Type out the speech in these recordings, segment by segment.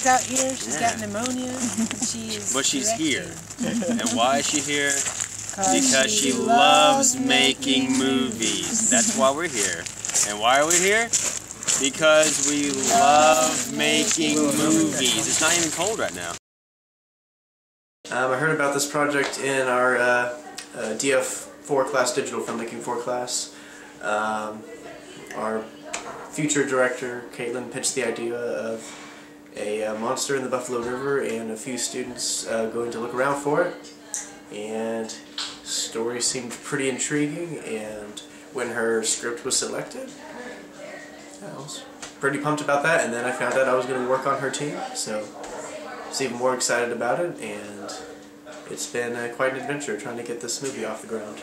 She's out here, she's got pneumonia. But she's here. And why is she here? Because she loves making movies. That's why we're here. And why are we here? Because we love making movies. It's not even cold right now. I heard about this project in our DF4 class, digital filmmaking 4 class. Our future director, Kaitlin, pitched the idea of a monster in the Buffalo River, and a few students going to look around for it. And the story seemed pretty intriguing, and when her script was selected, I was pretty pumped about that, and then I found out I was going to work on her team, so I was even more excited about it, and it's been quite an adventure trying to get this movie off the ground.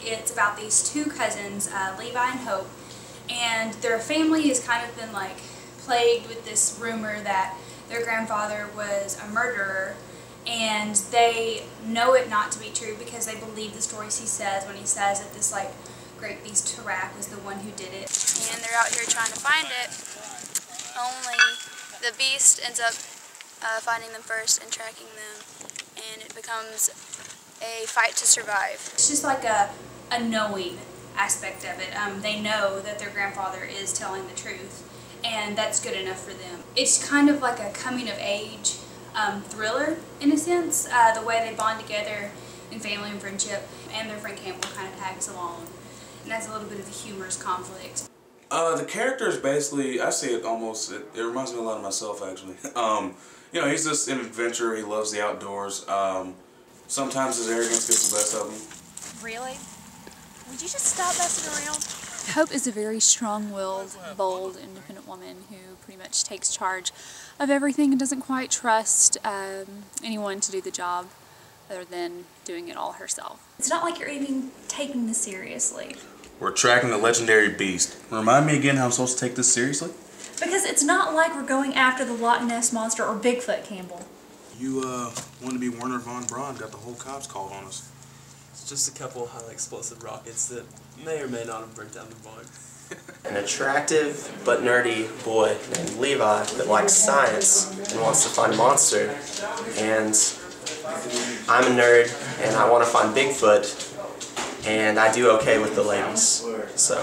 It's about these two cousins, Levi and Hope, and their family has kind of been like plagued with this rumor that their grandfather was a murderer, and they know it not to be true because they believe the stories he says when he says that this like great beast Tarak was the one who did it. And they're out here trying to find it, only the beast ends up finding them first and tracking them, and it becomes a fight to survive. It's just like a knowing aspect of it. They know that their grandfather is telling the truth, and that's good enough for them. It's kind of like a coming-of-age thriller, in a sense, the way they bond together in family and friendship, and their friend Campbell kind of tags along, and that's a little bit of a humorous conflict. The characters basically, I see it almost, it reminds me a lot of myself, actually. You know, he's just an adventurer, he loves the outdoors. Sometimes his arrogance gets the best of him. Really? Would you just stop messing around? Hope is a very strong-willed, bold, independent woman who pretty much takes charge of everything and doesn't quite trust anyone to do the job other than doing it all herself. It's not like you're even taking this seriously. We're tracking the legendary beast. Remind me again how I'm supposed to take this seriously? Because it's not like we're going after the Loch Ness Monster or Bigfoot, Campbell. You wanted to be Werner Von Braun, got the whole cops called on us. It's just a couple of highly explosive rockets that may or may not have burnt down the barn. An attractive but nerdy boy named Levi that likes science and wants to find a monster. And I'm a nerd and I want to find Bigfoot, and I do okay with the ladies. So.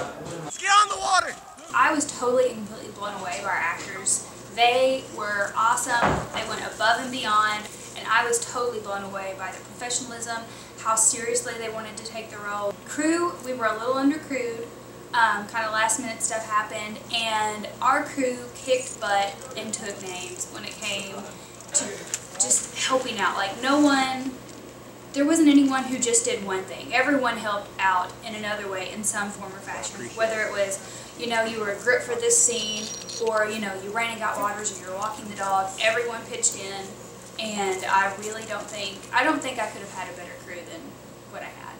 Let's get on the water! I was totally and completely blown away by our actors. They were awesome, they went above and beyond, and I was totally blown away by their professionalism, how seriously they wanted to take the role. Crew, we were a little undercrewed, kind of last minute stuff happened, and our crew kicked butt and took names when it came to just helping out. Like no one, there wasn't anyone who just did one thing. Everyone helped out in another way in some form or fashion, whether it was, you know, you were a grip for this scene, or, you know, you ran and got waters, or you were walking the dog. Everyone pitched in, and I really don't think, I could have had a better crew than what I had.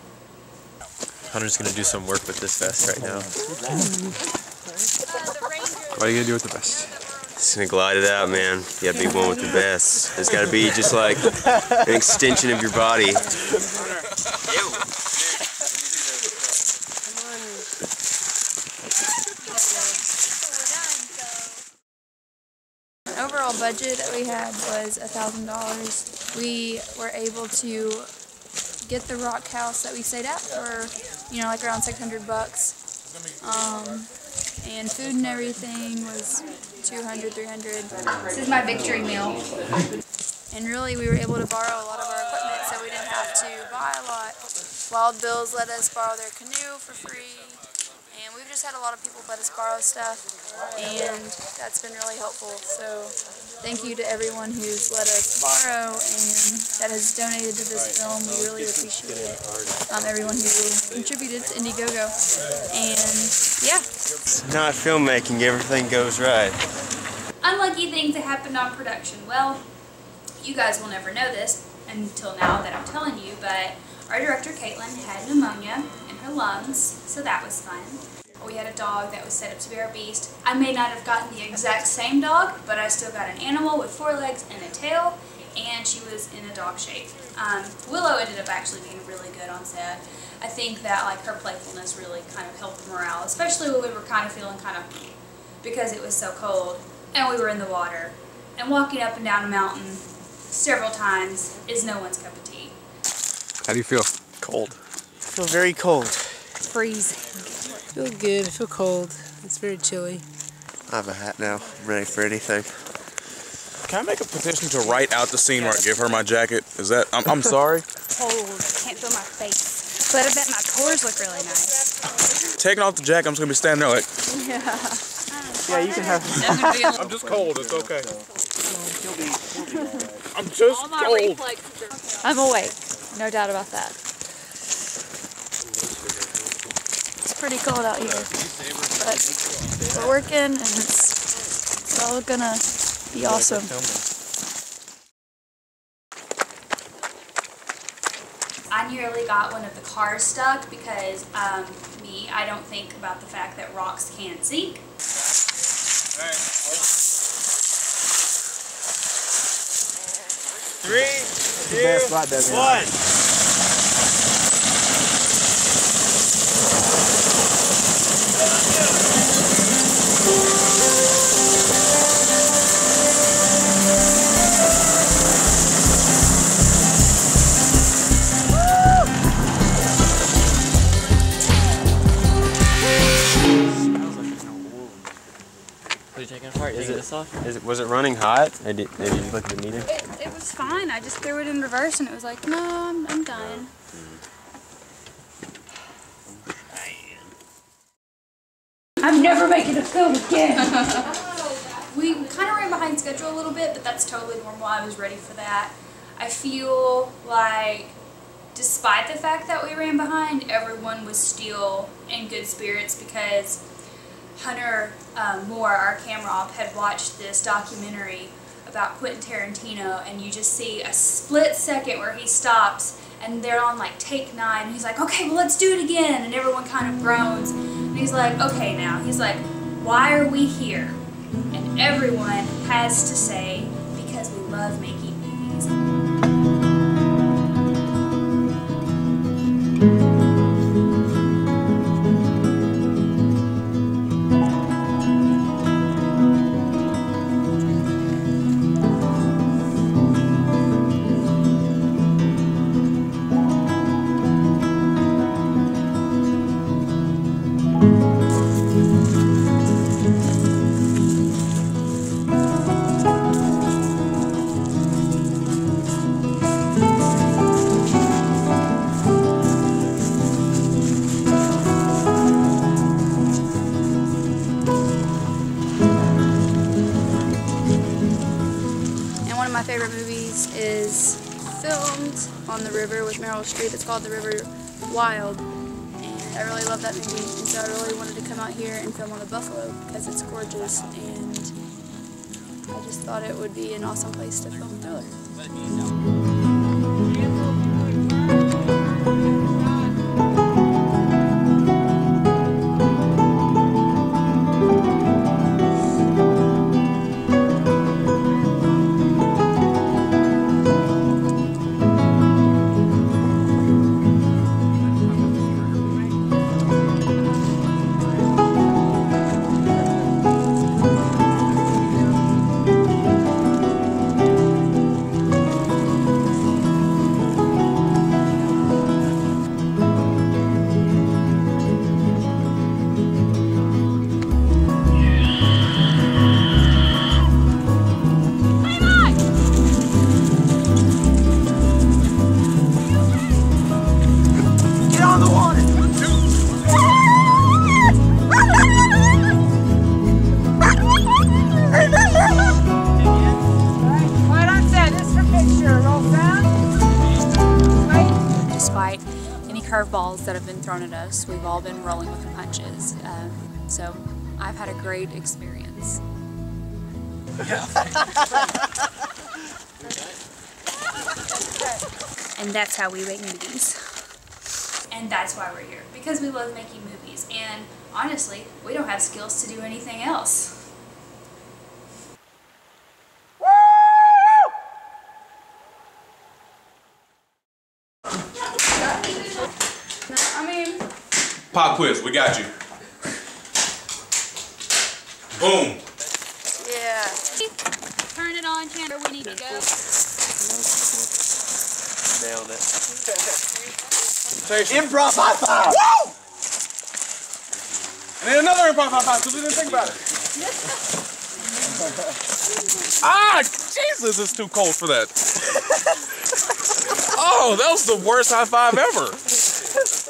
Hunter's going to do some work with this vest right now. What are you going to do with the vest? He's going to glide it out, man. You got to be one with the vest. It's got to be just like an extension of your body. Overall budget that we had was $1,000. We were able to get the rock house that we stayed at for, you know, like around $600. And food and everything was $200, $300. This is my victory meal. And really, we were able to borrow a lot of our equipment, so we didn't have to buy a lot. Wild Bills let us borrow their canoe for free. And we've just had a lot of people let us borrow stuff, and that's been really helpful. So thank you to everyone who's let us borrow and that has donated to this film. We really appreciate it. Everyone who contributed to Indiegogo. And yeah. It's not filmmaking, everything goes right. Unlucky things that happened on production. Well, you guys will never know this until now that I'm telling you, but our director, Kaitlin, had pneumonia in her lungs, so that was fun. We had a dog that was set up to be our beast. I may not have gotten the exact same dog, but I still got an animal with 4 legs and a tail, and she was in a dog shape. Willow ended up actually being really good on set. I think that like her playfulness really kind of helped the morale, especially when we were kind of feeling because it was so cold and we were in the water. and walking up and down a mountain several times is no one's cup of tea. How do you feel? Cold. I feel very cold. Freezing. I feel good. I feel cold. It's very chilly. I have a hat now. I'm ready for anything. Can I make a petition to write out the scene where I give her my jacket? Is that... I'm sorry? Cold. I can't feel my face. But I bet my pores look really nice. Taking off the jacket, I'm just going to be standing there like... Yeah. Yeah, you can have... I'm just cold. It's okay. I'm just cold. I'm awake. No doubt about that. It's pretty cold out here. But we're working and it's all gonna be awesome. I nearly got one of the cars stuck because I don't think about the fact that rocks can sink. Three, two, one. Was it running hot? Did you look at the meter? It was fine. I just threw it in reverse and it was like, no, I'm done. I'm never making a film again. We kind of ran behind schedule a little bit, but that's totally normal. I was ready for that. I feel like despite the fact that we ran behind, everyone was still in good spirits because Hunter Moore, our camera op, had watched this documentary about Quentin Tarantino, and you just see a split second where he stops and they're on like take 9 and he's like, okay, well let's do it again, and everyone kind of groans and he's like, okay now, he's like, why are we here? And everyone has to say, because we love making movies. On the river with Meryl Streep. It's called The River Wild, and I really love that movie, and so I really wanted to come out here and film on the buffalo because it's gorgeous, and I just thought it would be an awesome place to film a thriller. Curveballs that have been thrown at us, we've all been rolling with the punches. So I've had a great experience. And that's how we make movies. And that's why we're here, because we love making movies. And honestly, we don't have skills to do anything else. Pop quiz, we got you. Boom. Yeah. Turn it on, Chandler. We need to go. Nailed it. Improv high five. Woo! And then another improv high five because we didn't think about it. Ah, Jesus, it's too cold for that. Oh, that was the worst high five ever.